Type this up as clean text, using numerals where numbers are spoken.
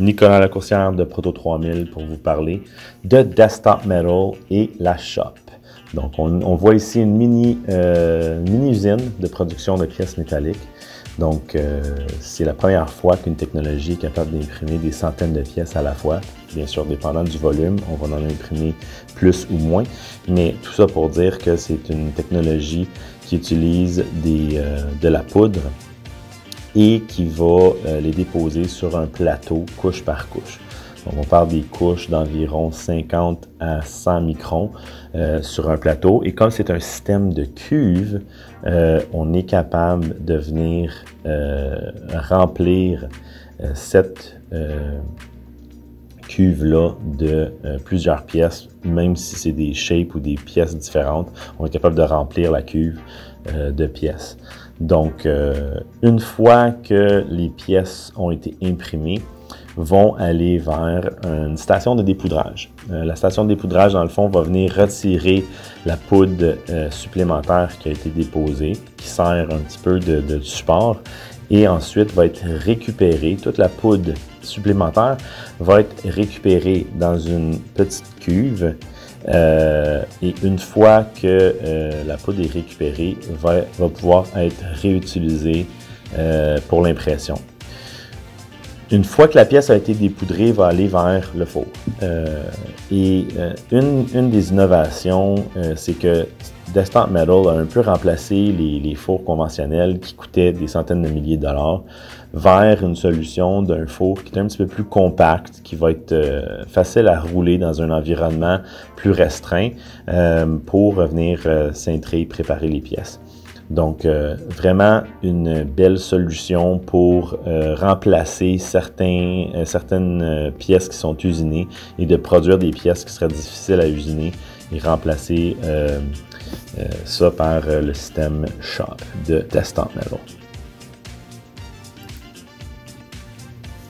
Nicolas Lacourcière de Proto 3000 pour vous parler de Desktop Metal et la Shop. Donc, on voit ici une mini usine de production de pièces métalliques. Donc, c'est la première fois qu'une technologie est capable d'imprimer des centaines de pièces à la fois. Bien sûr, dépendant du volume, on va en imprimer plus ou moins. Mais tout ça pour dire que c'est une technologie qui utilise de la poudre et qui va les déposer sur un plateau couche par couche. Donc, on parle des couches d'environ 50 à 100 microns sur un plateau. Et comme c'est un système de cuve, on est capable de venir remplir cette cuve-là de plusieurs pièces, même si c'est des shapes ou des pièces différentes. On est capable de remplir la cuve de pièces. Donc, une fois que les pièces ont été imprimées, vont aller vers une station de dépoudrage. La station de dépoudrage, dans le fond, va venir retirer la poudre supplémentaire qui a été déposée, qui sert un petit peu de support, et ensuite va être récupérée. Toute la poudre supplémentaire va être récupérée dans une petite cuve, et une fois que la poudre est récupérée, va pouvoir être réutilisée pour l'impression. Une fois que la pièce a été dépoudrée, va aller vers le four. Une des innovations, c'est que Desktop Metal a un peu remplacé les fours conventionnels qui coûtaient des centaines de milliers de dollars vers une solution d'un four qui est un petit peu plus compact, qui va être facile à rouler dans un environnement plus restreint pour venir cintrer et préparer les pièces. Donc, vraiment une belle solution pour remplacer certaines pièces qui sont usinées et de produire des pièces qui seraient difficiles à usiner et remplacer ça par le système Shop de Desktop Metal.